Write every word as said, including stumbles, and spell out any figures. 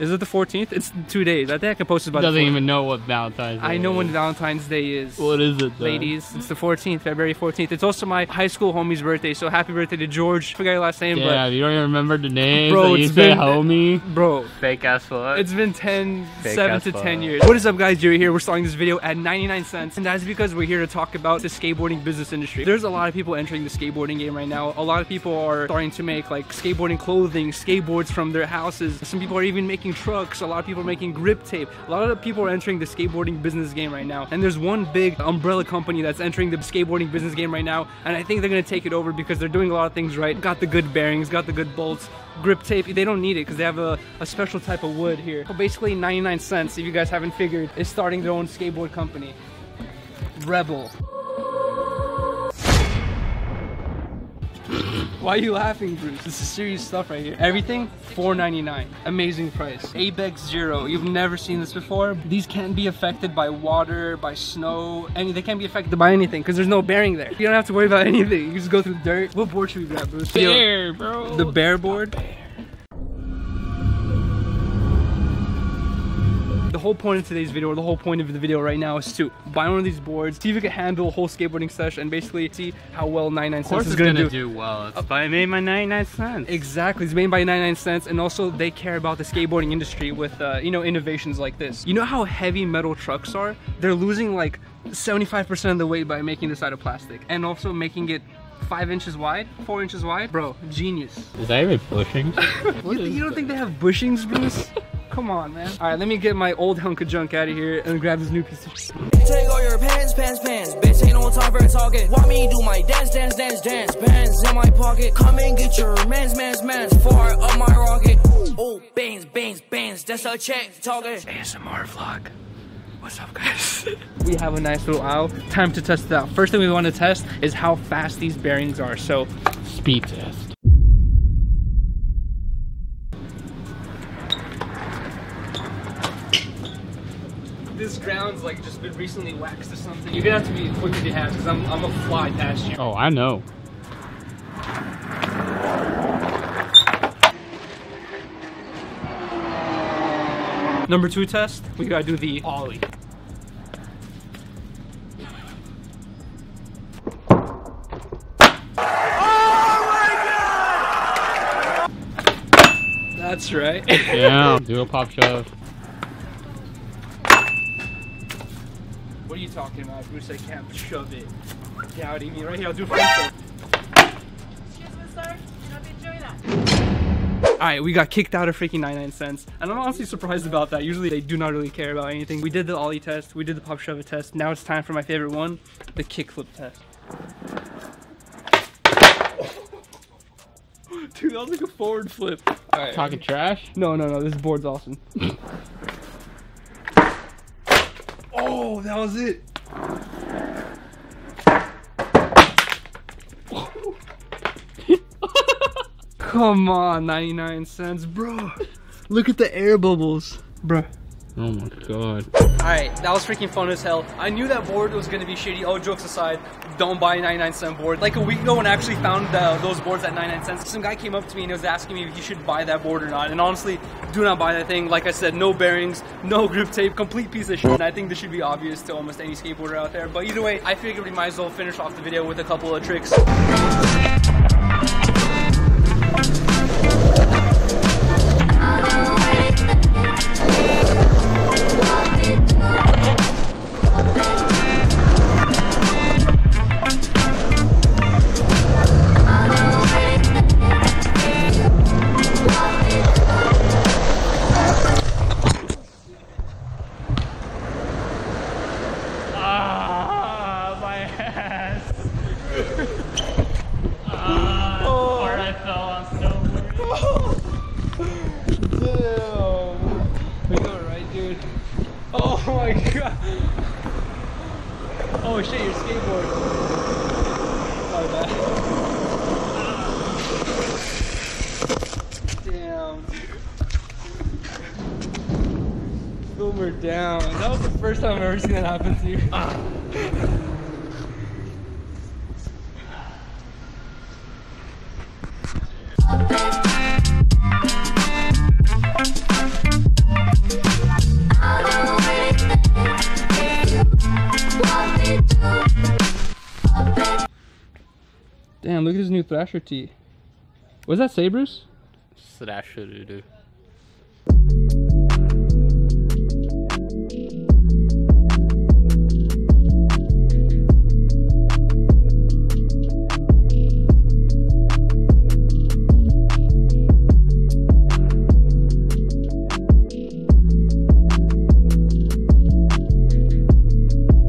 Is it the fourteenth? It's two days. I think I can post it by the fourteenth. Doesn't even know what Valentine's Day is. I know when Valentine's Day is. What is it, though? Ladies, it's the fourteenth, February fourteenth. It's also my high school homie's birthday, so happy birthday to George. I forgot your last name, yeah, but... Yeah, you don't even remember the name? Bro, it's been... homie? Bro. Fake ass fuck. It's been ten, seven to ten years. What is up, guys? Jerry here. We're starting this video at ninety-nine cents, and that's because we're here to talk about the skateboarding business industry. There's a lot of people entering the skateboarding game right now. A lot of people are starting to make, like, skateboarding clothing, skateboards from their houses. Some people are even making trucks. A lot of people are making grip tape. A lot of people are entering the skateboarding business game right now. And there's one big umbrella company that's entering the skateboarding business game right now. And I think they're gonna take it over because they're doing a lot of things right. Got the good bearings, got the good bolts. Grip tape, they don't need it because they have a, a special type of wood here. So basically ninety-nine cents, if you guys haven't figured, is starting their own skateboard company. Rebel. Why are you laughing, Bruce? This is serious stuff right here. Everything, four ninety-nine. Amazing price. Apex Zero. You've never seen this before. These can't be affected by water, by snow, any. They can't be affected by anything because there's no bearing there. You don't have to worry about anything. You just go through the dirt. What board should we grab, Bruce? Bear, bro. The bear board. The whole point of today's video, or the whole point of the video right now, is to buy one of these boards, see if you can handle a whole skateboarding session, and basically see how well ninety-nine cents is going to do. It's going to do well. It's uh, by, made by ninety-nine cents. Exactly. It's made by ninety-nine cents, and also they care about the skateboarding industry with, uh, you know, innovations like this. You know how heavy metal trucks are? They're losing like seventy-five percent of the weight by making this out of plastic, and also making it five inches wide, four inches wide. Bro, genius. Is that even bushings? you, you don't that? think they have bushings, Bruce? Come on, man. All right, let me get my old hunk of junk out of here and grab this new piece of shit. Bitch, ain't got your pants, pants, pants. Bitch, ain't no time for talking. Why me do my dance, dance, dance, dance. Bands in my pocket. Come and get your man's, man's, man's. Far up my rocket. Oh, bangs, bangs, bangs. That's a check talking. A S M R vlog. What's up, guys? We have a nice little aisle. Time to test it out. First thing we want to test is how fast these bearings are. So, speed test. This ground's like just been recently waxed or something. You're gonna have to be quick with your hands because I'm, I'm gonna fly past you. Oh, I know. Number two test, we gotta do the ollie. Oh my god! That's right. Yeah, do a pop shove. What are you talking about, Bruce? I can't shove it. Doubting me right here. I'll do a pop shove. Excuse me, sir. You're not enjoying that. All right, we got kicked out of freaking ninety-nine cents, and I'm honestly surprised about that. Usually, they do not really care about anything. We did the ollie test. We did the pop shove test. Now it's time for my favorite one, the kickflip test. Dude, that was like a forward flip. All right. Talking trash? No, no, no. This board's awesome. Oh, that was it. Come on, ninety-nine cents, bro. Look at the air bubbles, bro. Oh my god. Alright, that was freaking fun as hell. I knew that board was gonna be shitty. All jokes aside, don't buy a ninety-nine cent board. Like a week ago when I actually found the, those boards at ninety-nine cents, some guy came up to me and he was asking me if he should buy that board or not. And honestly, do not buy that thing. Like I said, no bearings, no grip tape, complete piece of shit. And I think this should be obvious to almost any skateboarder out there. But either way, I figured we might as well finish off the video with a couple of tricks. Oh my god! Oh shit, your skateboard! My bad. Damn. Boomer down. That was the first time I've ever seen that happen to you. Ah. Damn, look at his new Thrasher tee. What's that say, Bruce? Thrasher, dude.